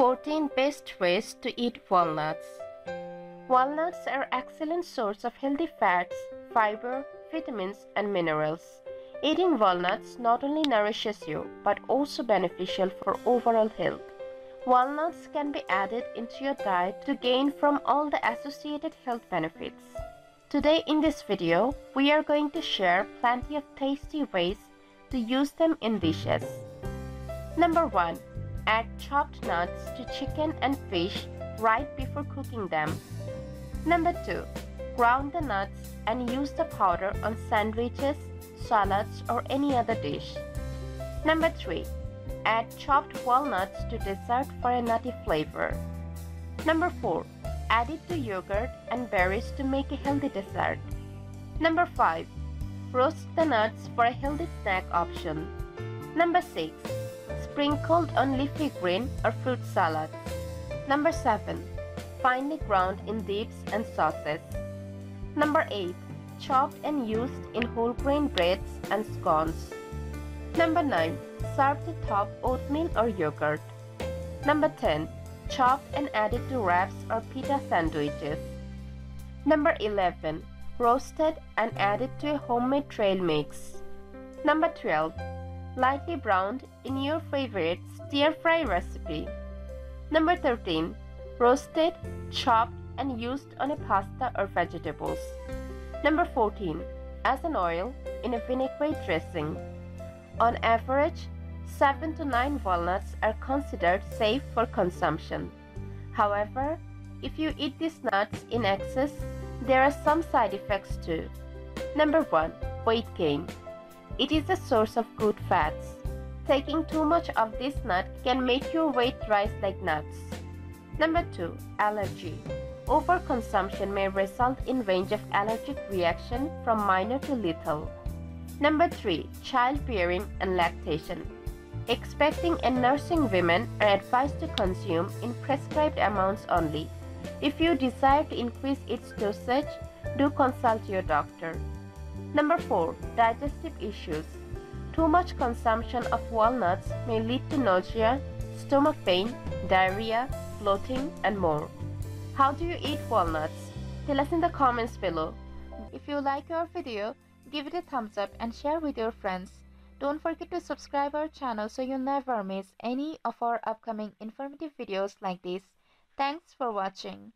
14 Best Ways to Eat Walnuts. Walnuts are an excellent source of healthy fats, fiber, vitamins, and minerals. Eating walnuts not only nourishes you, but also beneficial for overall health. Walnuts can be added into your diet to gain from all the associated health benefits. Today in this video, we are going to share plenty of tasty ways to use them in dishes. Number 1. Add chopped nuts to chicken and fish right before cooking them. Number 2. Ground the nuts and use the powder on sandwiches, salads, or any other dish. Number 3. Add chopped walnuts to dessert for a nutty flavor. Number 4. Add it to yogurt and berries to make a healthy dessert. Number 5. Roast the nuts for a healthy snack option. Number 6. Sprinkled on leafy green or fruit salad. Number 7. Finely ground in dips and sauces. Number 8. Chopped and used in whole grain breads and scones. Number 9. Serve to top oatmeal or yogurt. Number 10. Chopped and added to wraps or pita sandwiches. Number 11. Roasted and added to a homemade trail mix. Number 12. Lightly browned in your favorite stir-fry recipe. Number 13. Roasted, chopped, and used on a pasta or vegetables. Number 14. As an oil in a vinaigrette dressing. On average, 7 to 9 walnuts are considered safe for consumption. However, if you eat these nuts in excess, there are some side effects too. Number 1. Weight gain. It is a source of good fats. Taking too much of this nut can make your weight rise like nuts. Number 2. Allergy. Overconsumption may result in a range of allergic reactions from minor to lethal. Number 3. Childbearing and lactation. Expecting and nursing women are advised to consume in prescribed amounts only. If you desire to increase its dosage, do consult your doctor. Number 4. Digestive issues. Too much consumption of walnuts may lead to nausea, stomach pain, diarrhea, bloating, and more. How do you eat walnuts? Tell us in the comments below. If you like our video, give it a thumbs up and share with your friends. Don't forget to subscribe our channel so you never miss any of our upcoming informative videos like this. Thanks for watching.